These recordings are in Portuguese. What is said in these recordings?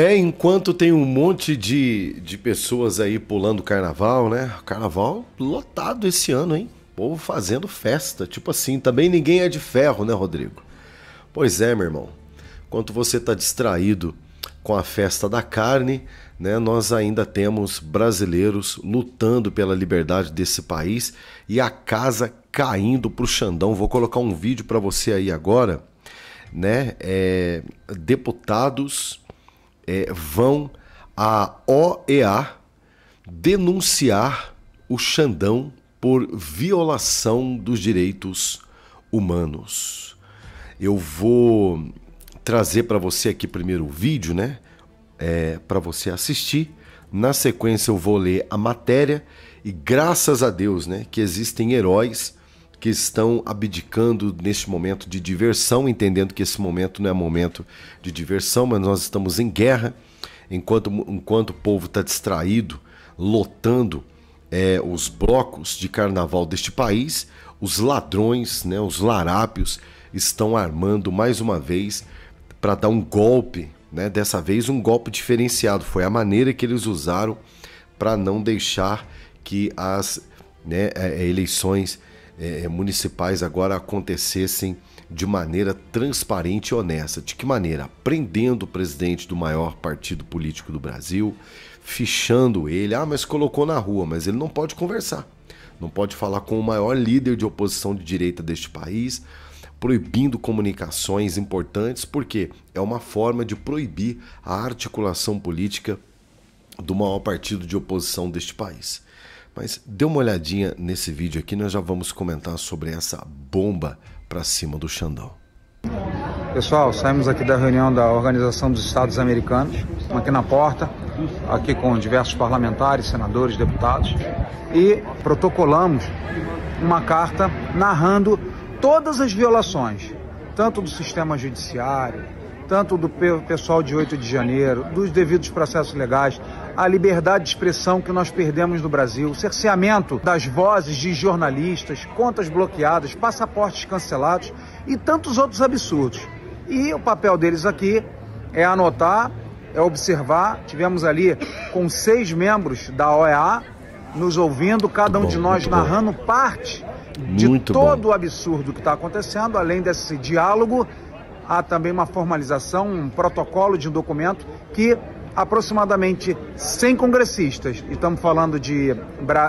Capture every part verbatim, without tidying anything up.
É, enquanto tem um monte de, de pessoas aí pulando carnaval, né? Carnaval lotado esse ano, hein? O povo fazendo festa, tipo assim. Também ninguém é de ferro, né, Rodrigo? Pois é, meu irmão. Enquanto você tá distraído com a festa da carne, né, nós ainda temos brasileiros lutando pela liberdade desse país e a casa caindo pro Xandão. Vou colocar um vídeo para você aí agora, né? É, deputados... É, vão à O E A denunciar o Xandão por violação dos direitos humanos. Eu vou trazer para você aqui primeiro o vídeo, né? É, para você assistir. Na sequência eu vou ler a matéria e graças a Deus, né, que existem heróis que estão abdicando neste momento de diversão, entendendo que esse momento não é momento de diversão, mas nós estamos em guerra, enquanto, enquanto o povo está distraído, lotando é, os blocos de carnaval deste país, os ladrões, né, os larápios, estão armando mais uma vez para dar um golpe, né, dessa vez um golpe diferenciado, foi a maneira que eles usaram para não deixar que as né, eleições... É, municipais agora acontecessem de maneira transparente e honesta. De que maneira? Prendendo o presidente do maior partido político do Brasil, fichando ele. Ah, mas colocou na rua, mas ele não pode conversar. Não pode falar com o maior líder de oposição de direita deste país, proibindo comunicações importantes, porque é uma forma de proibir a articulação política do maior partido de oposição deste país. Mas dê uma olhadinha nesse vídeo aqui, nós já vamos comentar sobre essa bomba para cima do Xandão. Pessoal, saímos aqui da reunião da Organização dos Estados Americanos, aqui na porta, aqui com diversos parlamentares, senadores, deputados, e protocolamos uma carta narrando todas as violações, tanto do sistema judiciário, tanto do pessoal de oito de janeiro, dos devidos processos legais, a liberdade de expressão que nós perdemos no Brasil, o cerceamento das vozes de jornalistas, contas bloqueadas, passaportes cancelados e tantos outros absurdos. E o papel deles aqui é anotar, é observar. Tivemos ali com seis membros da O E A nos ouvindo, cada um de nós narrando parte de todo o absurdo que está acontecendo. Além desse diálogo, há também uma formalização, um protocolo de um documento que... aproximadamente cem congressistas, e estamos falando de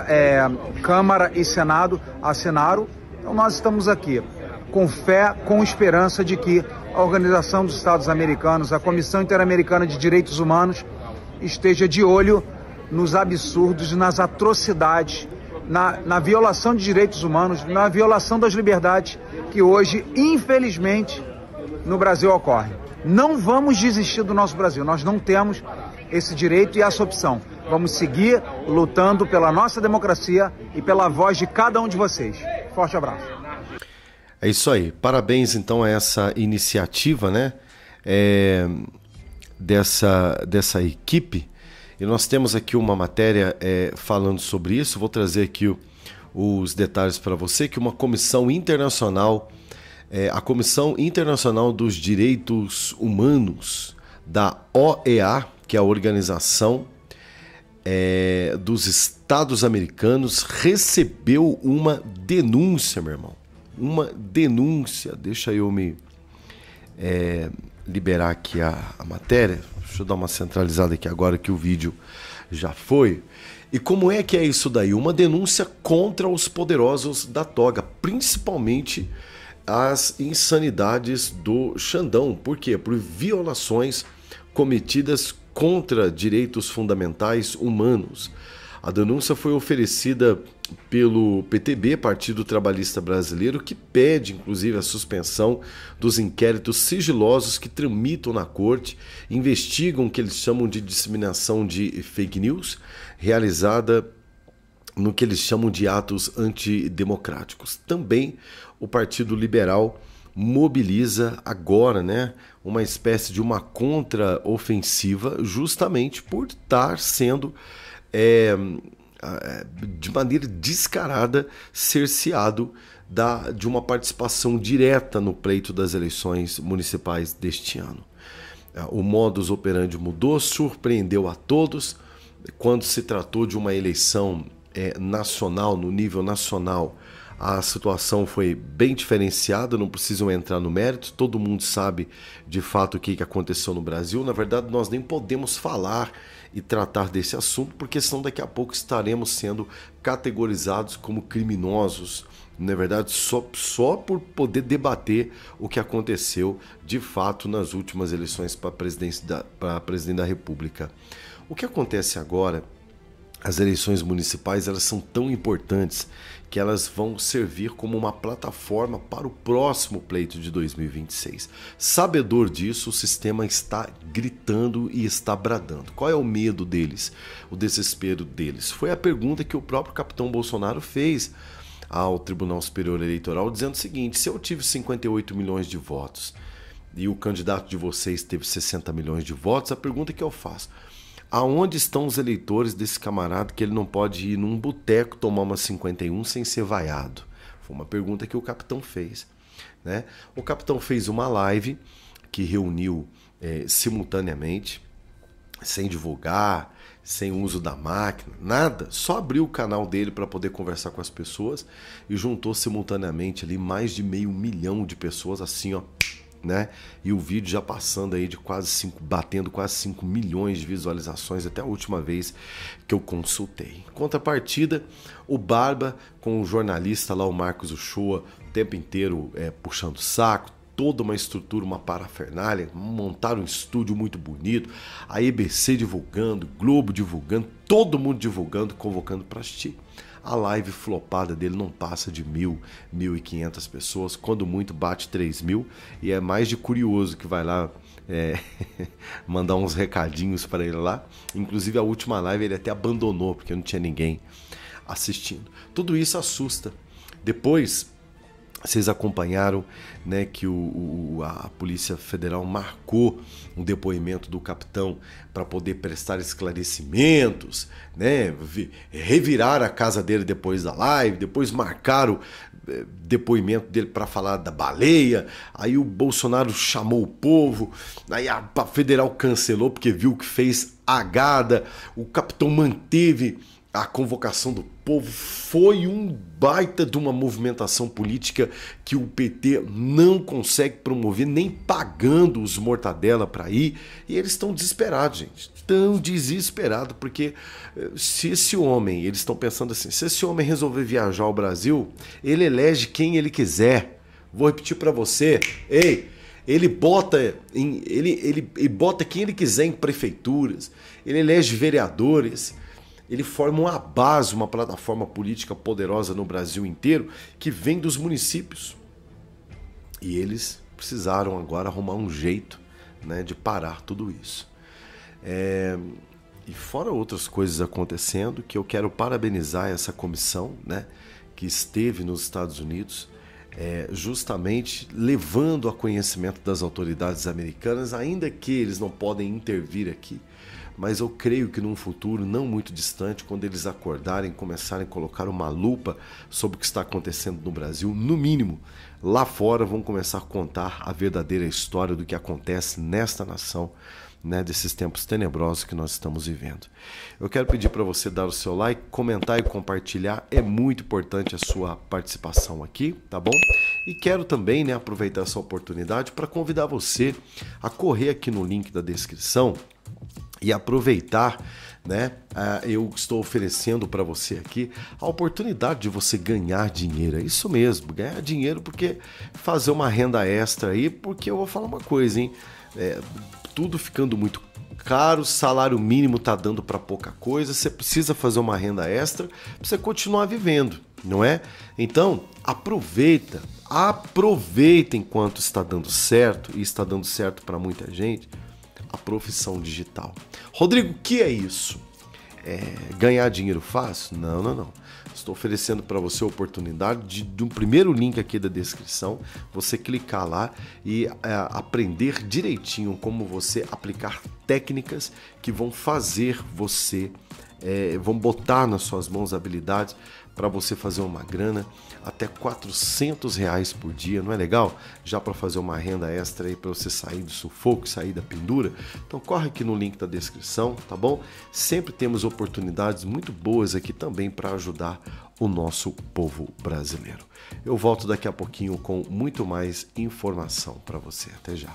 é, Câmara e Senado, assinaram. Então nós estamos aqui com fé, com esperança de que a Organização dos Estados Americanos, a Comissão Interamericana de Direitos Humanos, esteja de olho nos absurdos, nas atrocidades, na, na violação de direitos humanos, na violação das liberdades que hoje, infelizmente, no Brasil ocorre. Não vamos desistir do nosso Brasil, nós não temos esse direito e essa opção. Vamos seguir lutando pela nossa democracia e pela voz de cada um de vocês. Forte abraço. É isso aí, parabéns então a essa iniciativa, né? É, dessa, dessa equipe. E nós temos aqui uma matéria é, falando sobre isso, vou trazer aqui o, os detalhes para você, que uma comissão internacional... É, a Comissão Internacional dos Direitos Humanos da O E A, que é a Organização é, dos Estados Americanos, recebeu uma denúncia, meu irmão. Uma denúncia. Deixa eu me é, liberar aqui a, a matéria. Deixa eu dar uma centralizada aqui agora que o vídeo já foi. E como é que é isso daí? Uma denúncia contra os poderosos da toga, principalmente... as insanidades do Xandão. Por quê? Por violações cometidas contra direitos fundamentais humanos. A denúncia foi oferecida pelo P T B, Partido Trabalhista Brasileiro, que pede, inclusive, a suspensão dos inquéritos sigilosos que tramitam na corte, investigam o que eles chamam de disseminação de fake news, realizada no que eles chamam de atos antidemocráticos. Também o Partido Liberal mobiliza agora, né, uma espécie de uma contraofensiva justamente por estar sendo, é, de maneira descarada, cerceado da, de uma participação direta no pleito das eleições municipais deste ano. O modus operandi mudou, surpreendeu a todos quando se tratou de uma eleição é, nacional, no nível nacional. A situação foi bem diferenciada, não precisam entrar no mérito, todo mundo sabe de fato o que aconteceu no Brasil. Na verdade, nós nem podemos falar e tratar desse assunto, porque senão daqui a pouco estaremos sendo categorizados como criminosos. Na verdade, só, só por poder debater o que aconteceu de fato nas últimas eleições para presidente da, para presidente da República. O que acontece agora, as eleições municipais, elas são tão importantes que elas vão servir como uma plataforma para o próximo pleito de dois mil e vinte e seis. Sabedor disso, o sistema está gritando e está bradando. Qual é o medo deles, o desespero deles? Foi a pergunta que o próprio capitão Bolsonaro fez ao Tribunal Superior Eleitoral, dizendo o seguinte: se eu tive cinquenta e oito milhões de votos e o candidato de vocês teve sessenta milhões de votos, a pergunta que eu faço: aonde estão os eleitores desse camarada que ele não pode ir num boteco tomar uma cinquenta e um sem ser vaiado? Foi uma pergunta que o capitão fez, né? O capitão fez uma live que reuniu é, simultaneamente, sem divulgar, sem uso da máquina, nada. Só abriu o canal dele para poder conversar com as pessoas e juntou simultaneamente ali mais de meio milhão de pessoas assim, ó, né? E o vídeo já passando aí de quase cinco, batendo quase cinco milhões de visualizações até a última vez que eu consultei. Em contrapartida, o Barba com o jornalista lá, o Marcos Uchoa, o tempo inteiro é, puxando o saco, toda uma estrutura, uma parafernália, montaram um estúdio muito bonito, a E B C divulgando, Globo divulgando, todo mundo divulgando, convocando para assistir. A live flopada dele não passa de mil, mil e quinhentas pessoas, quando muito bate três mil, e é mais de curioso que vai lá é, mandar uns recadinhos para ele lá. Inclusive a última live ele até abandonou, porque não tinha ninguém assistindo. Tudo isso assusta. Depois, vocês acompanharam, né, que o, o, a Polícia Federal marcou um depoimento do capitão para poder prestar esclarecimentos, né, revirar a casa dele depois da live, depois marcaram é, depoimento dele para falar da baleia, aí o Bolsonaro chamou o povo, aí a, a Federal cancelou porque viu que fez agada, o capitão manteve a convocação do povo. Foi um baita de uma movimentação política que o P T não consegue promover, nem pagando os mortadela para ir. E eles estão desesperados, gente. Estão desesperados, porque se esse homem, eles estão pensando assim, se esse homem resolver viajar ao Brasil, ele elege quem ele quiser. Vou repetir para você. Ei, ele bota, em, ele, ele, ele bota quem ele quiser em prefeituras, ele elege vereadores. Ele forma uma base, uma plataforma política poderosa no Brasil inteiro que vem dos municípios. E eles precisaram agora arrumar um jeito, né, de parar tudo isso. É... E fora outras coisas acontecendo, que eu quero parabenizar essa comissão, né, que esteve nos Estados Unidos, é, justamente levando a conhecimento das autoridades americanas, ainda que eles não podem intervir aqui. Mas eu creio que num futuro não muito distante, quando eles acordarem e começarem a colocar uma lupa sobre o que está acontecendo no Brasil, no mínimo, lá fora vão começar a contar a verdadeira história do que acontece nesta nação, né, desses tempos tenebrosos que nós estamos vivendo. Eu quero pedir para você dar o seu like, comentar e compartilhar. É muito importante a sua participação aqui, tá bom? E quero também, né, aproveitar essa oportunidade para convidar você a correr aqui no link da descrição e aproveitar, né? Eu estou oferecendo para você aqui a oportunidade de você ganhar dinheiro. É isso mesmo, ganhar dinheiro, porque fazer uma renda extra aí, porque eu vou falar uma coisa, hein? É, tudo ficando muito caro, salário mínimo tá dando para pouca coisa, você precisa fazer uma renda extra para você continuar vivendo, não é? Então, aproveita, aproveita enquanto está dando certo, e está dando certo para muita gente, a profissão digital. Rodrigo, o que é isso? É ganhar dinheiro fácil? Não, não, não. Estou oferecendo para você a oportunidade de, de um primeiro link aqui da descrição, você clicar lá e é, aprender direitinho como você aplicar técnicas que vão fazer você é, vão botar nas suas mãos habilidades para você fazer uma grana até quatrocentos reais por dia, não é legal? Já para fazer uma renda extra aí, para você sair do sufoco, sair da pendura. Então corre aqui no link da descrição, tá bom? Sempre temos oportunidades muito boas aqui também para ajudar o nosso povo brasileiro. Eu volto daqui a pouquinho com muito mais informação para você. Até já.